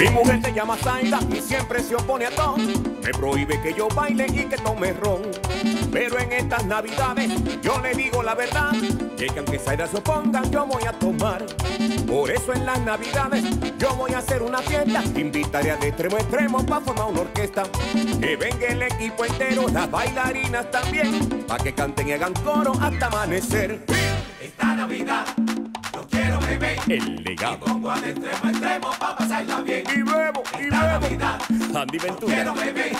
Mi mujer se llama Zayda y siempre se opone a todo. Me prohíbe que yo baile y que tome ron. Pero en estas navidades yo le digo la verdad, y es que aunque Zayda se oponga, yo voy a tomar. Por eso en las navidades yo voy a hacer una fiesta. Invitaré de extremo a extremo para formar una orquesta. Que venga el equipo entero, las bailarinas también, para que canten y hagan coro hasta amanecer. Esta Navidad yo quiero beber. El legado. Y pongo de extremo a extremo para pasarla bien. Y bebo, y esta bebo. Navidad Andy Ventura. Yo quiero beber.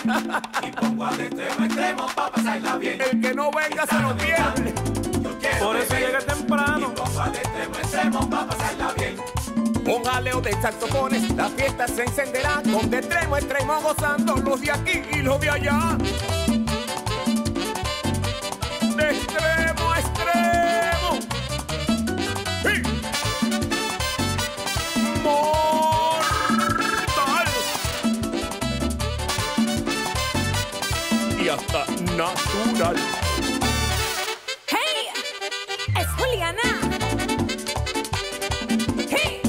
Y pongo de extremo a extremo para pasarla bien. El que no venga esta se lo pierde. Por eso llegué temprano. Y pongo de extremo a extremo para pasarla bien. Con jaleo de saxofones la fiesta se encenderá. Con de extremo a extremo gozando los de aquí y los de allá. De extremo a extremo. Y hasta natural. ¡Hey! ¡Es Juliana! ¡Hey!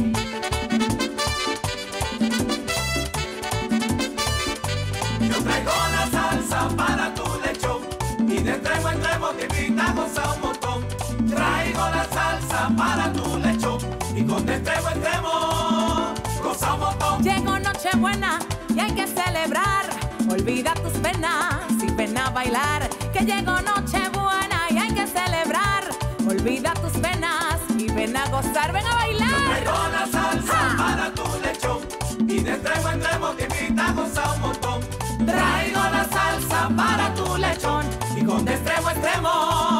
Yo traigo la salsa para tu lechón y de extremo a extremo te invitamos a un montón. Traigo la salsa para tu lechón y con de extremo a extremo goza un montón. Llegó Nochebuena y hay que celebrar. Olvida tus penas y ven a bailar, que llegó Nochebuena y hay que celebrar. Olvida tus penas y ven a gozar, ven a bailar. Yo traigo la salsa para tu lechón y de extremo a extremo te invitamos a un montón. Traigo la salsa para tu lechón y con de extremo a extremo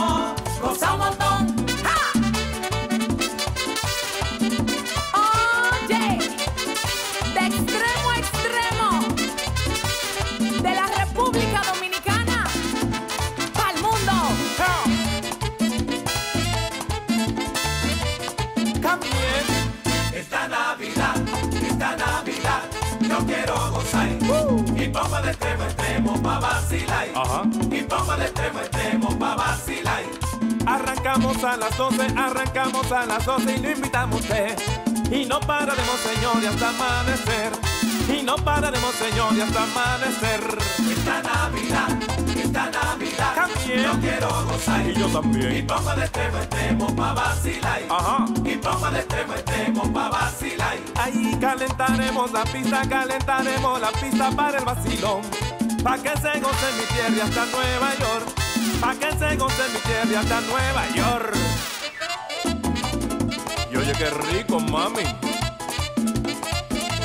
goza un montón. Y pongo de extremo a extremo pa' vacilar. Y pongo de extremo a extremo pa' vacilar. Arrancamos a las 12, arrancamos a las 12 y lo invitamos a usted. Y no pararemos, señor, y hasta amanecer. Y no pararemos, señor, y hasta amanecer. Esta Navidad, también yo quiero gozar. Y yo también. Y pongo de extremo a extremo pa' vacilar. Y pongo de extremo a extremo pa' vacilar. Ahí calentaremos la pista para el vacilón. Pa' que se goce mi tierra y hasta Nueva York. Pa' que se goce mi tierra y hasta Nueva York. Y oye, qué rico, mami.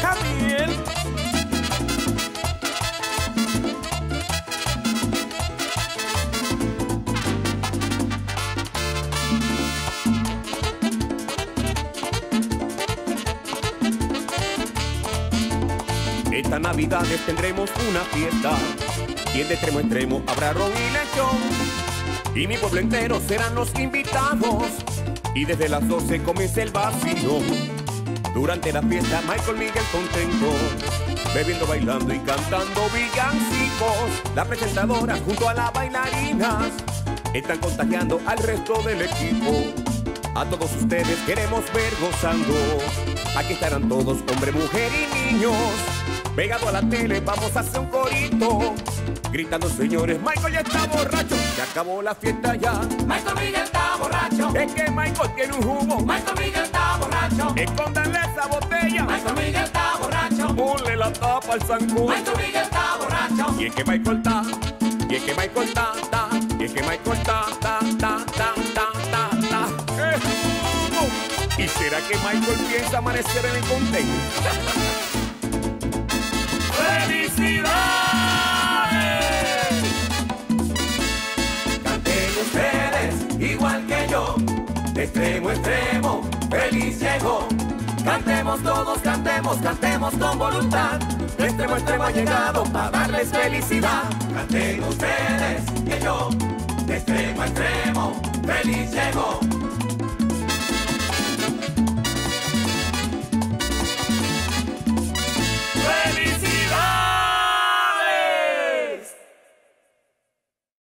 Gabriel. Esta Navidad tendremos una fiesta y de extremo a extremo habrá ron y lechón. Y mi pueblo entero serán los invitados y desde las 12 comienza el vacilón. Durante la fiesta Michael Miguel contento, bebiendo, bailando y cantando villancicos. La presentadora junto a las bailarinas están contagiando al resto del equipo. A todos ustedes queremos ver gozando. Aquí estarán todos, hombre, mujer y niños. Pegado a la tele vamos a hacer un corito, gritando, señores, Michael ya está borracho. Ya acabó la fiesta ya. Michael Miguel está borracho. Es que Michael tiene un jugo. Michael Miguel está borracho. Escóndanle esa botella. Michael Miguel está borracho. Ponle la tapa al sancocho. Michael Miguel está borracho. Y es que Michael está. Y es que Michael está. Y es que Michael está. ¿Y será que Michael piensa amanecer en el contexto? ¡Felicidad! Igual que yo, de extremo a extremo, feliz llegó. Cantemos todos, cantemos, cantemos con voluntad. De extremo a extremo ha llegado para darles felicidad. Canten ustedes que yo, de extremo a extremo, feliz llegó.